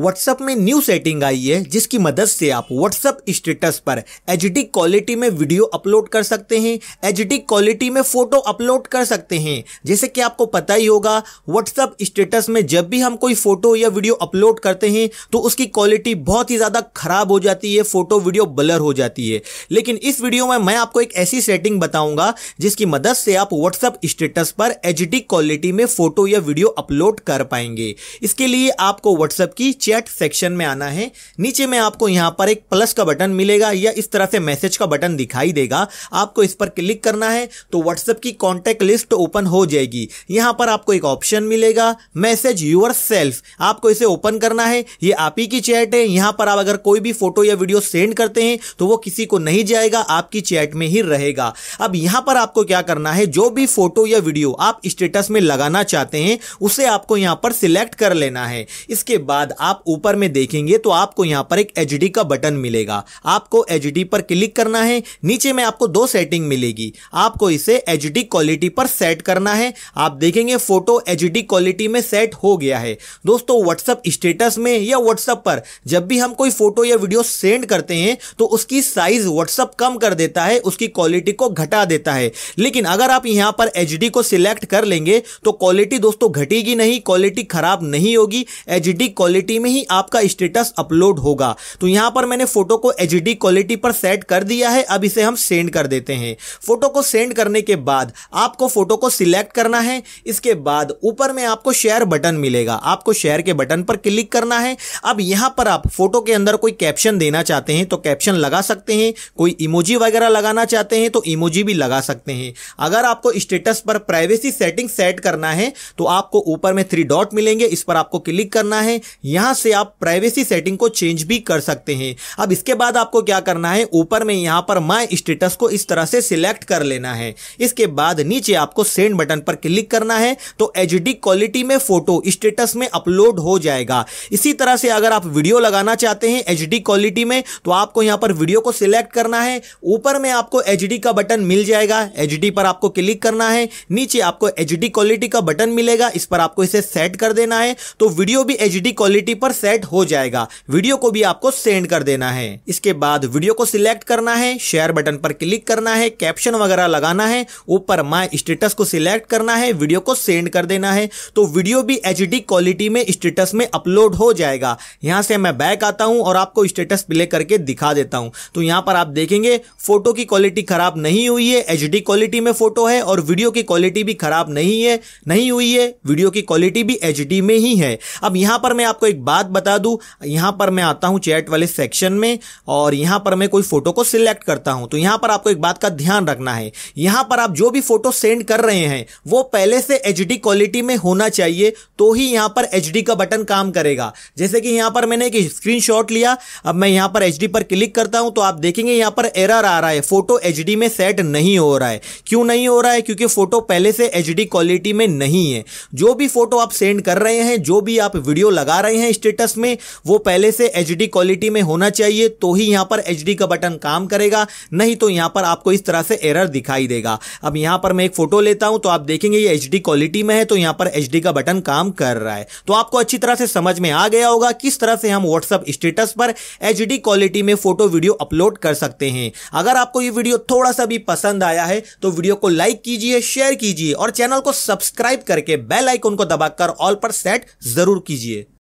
WhatsApp में new setting I है जिसकी मदद से आप WhatsApp स्टेटस पर HD क्वालिटी में वीडियो अपलोड कर सकते हैं, HD क्वालिटी में फोटो अपलोड कर सकते हैं। जैसे कि आपको पता ही होगा WhatsApp स्टेटस में जब भी हम कोई फोटो या वीडियो अपलोड करते हैं तो उसकी क्वालिटी बहुत ही ज़्यादा खराब हो जाती है, फोटो वीडियो ब्लर हो जाती है। लेकिन इस वीडियो में मैं आपको एक ऐसी सेटिंग बताऊँगा जिसकी मदद से आप WhatsApp स्टेटस पर HD क्वालिटी में फोटो या वीडियो अपलोड कर पाएंगे। इसके लिए आपको WhatsApp की चैट सेक्शन में आना है। नीचे में आपको यहां पर एक प्लस का बटन मिलेगा या इस तरह से मैसेज का बटन दिखाई देगा, आपको इस पर क्लिक करना है तो WhatsApp की कॉन्टैक्ट लिस्ट ओपन हो जाएगी। यहां पर आपको एक ऑप्शन मिलेगा मैसेज योर सेल्फ, आपको इसे ओपन करना है। ये आप ही की चैट है, यहां पर आप अगर कोई भी फोटो या वीडियो सेंड करते हैं तो वो किसी को नहीं जाएगा, आपकी चैट में ही रहेगा। अब यहां पर आपको क्या करना है, जो भी फोटो या वीडियो आप स्टेटस में लगाना चाहते हैं उसे आपको यहां पर सिलेक्ट कर लेना है। इसके बाद आप ऊपर में देखेंगे तो आपको यहां पर एक एचडी का बटन मिलेगा, आपको एचडी पर क्लिक करना है। नीचे में आपको दो सेटिंग मिलेगी, आपको इसे एचडी क्वालिटी पर सेट करना है। आप देखेंगे फोटो एचडी क्वालिटी में सेट हो गया है। दोस्तों WhatsApp स्टेटस में या WhatsApp पर जब भी हम कोई फोटो या वीडियो सेंड करते हैं तो उसकी साइज WhatsApp कम कर देता है, उसकी क्वालिटी को घटा देता है। लेकिन अगर आप यहां पर एचडी को सिलेक्ट कर लेंगे तो क्वालिटी दोस्तों घटेगी नहीं, क्वालिटी खराब नहीं होगी, एचडी क्वालिटी में ही आपका स्टेटस अपलोड होगा। तो यहां पर मैंने फोटो को एचडी क्वालिटी पर सेट कर दिया है। अब इसे हम सेंड कर देते हैं। फोटो को सेंड करने के बाद आपको फोटो को सिलेक्ट करना है। इसके बाद ऊपर में आपको शेयर बटन मिलेगा, आपको शेयर के बटन पर क्लिक करना है। अब यहां पर आप फोटो के अंदर कोई कैप्शन देना चाहते हैं तो कैप्शन लगा सकते हैं, कोई इमोजी वगैरह लगाना चाहते हैं तो इमोजी भी लगा सकते हैं। अगर आपको स्टेटस पर प्राइवेसी सेटिंग सेट करना है तो आपको ऊपर में 3 डॉट मिलेंगे, इस पर आपको क्लिक करना है। यहां से आप प्राइवेसी सेटिंग को चेंज भी कर सकते हैं। अब इसके बाद आपको क्या करना है, ऊपर में यहां पर माय स्टेटस को इस तरह से सिलेक्ट कर लेना है। इसके बाद नीचे आपको सेंड बटन पर क्लिक करना है तो एचडी क्वालिटी में फोटो स्टेटस में अपलोड हो जाएगा। इसी तरह से अगर आप वीडियो लगाना चाहते हैं एचडी क्वालिटी में तो आपको यहां पर वीडियो को सिलेक्ट करना है, ऊपर में आपको एचडी का बटन मिल जाएगा, एचडी पर आपको क्लिक करना है। नीचे आपको एचडी क्वालिटी का बटन मिलेगा, इस पर आपको इसे सेट कर देना है तो वीडियो भी एचडी क्वालिटी पर सेट हो जाएगा, वीडियो को भी आपको सेंड कर देना है। इसके बाद वीडियो को सिलेक्ट करना है, शेयर बटन पर क्लिक करना है, कैप्शन वगैरह लगाना है, ऊपर माय स्टेटस को सिलेक्ट करना है, वीडियो को सेंड कर देना है तो वीडियो भी एचडी क्वालिटी में स्टेटस में अपलोड हो जाएगा। यहां से मैं बैक आता हूं और आपको स्टेटस प्ले करके दिखा देता हूं। तो यहां पर आप देखेंगे फोटो की क्वालिटी खराब नहीं हुई है, एचडी क्वालिटी में फोटो है और वीडियो की क्वालिटी भी खराब नहीं हुई है, वीडियो की क्वालिटी भी एचडी में ही है। अब यहां पर मैं आपको एक बात बता दूं, यहां पर मैं आता हूं चैट वाले सेक्शन में और यहां पर मैं कोई फोटो को सिलेक्ट करता हूं तो यहां पर आपको एक बात का ध्यान रखना है, यहां पर आप जो भी फोटो सेंड कर रहे हैं वो पहले से एचडी क्वालिटी में होना चाहिए तो ही यहां पर एचडी का बटन काम करेगा। जैसे कि यहां पर मैंने एक स्क्रीनशॉट लिया, अब मैं यहां पर एचडी पर क्लिक करता हूं तो आप देखेंगे यहां पर एरर आ रहा है, फोटो एचडी में सेट नहीं हो रहा है। क्यों नहीं हो रहा है, क्योंकि फोटो पहले से एचडी क्वालिटी में नहीं है। जो भी फोटो आप सेंड कर रहे हैं, जो भी आप वीडियो लगा रहे हैं स्टेटस में, वो पहले से एचडी क्वालिटी में होना चाहिए तो ही यहां पर एचडी का बटन काम करेगा, नहीं तो यहां पर आपको इस तरह से एरर दिखाई देगा। अब यहां पर मैं एक फोटो लेता हूं तो आप देखेंगे ये एचडी क्वालिटी में है तो यहां पर एचडी का बटन काम कर रहा है। तो आपको अच्छी तरह से समझ में आ गया होगा किस तरह से हम WhatsApp स्टेटस पर एचडी क्वालिटी में फोटो वीडियो अपलोड कर सकते हैं। अगर आपको ये वीडियो थोड़ा सा भी पसंद आया है तो वीडियो को लाइक कीजिए, शेयर कीजिए और चैनल को सब्सक्राइब करके बेल आइकन को दबाकर ऑल पर सेट जरूर कीजिए।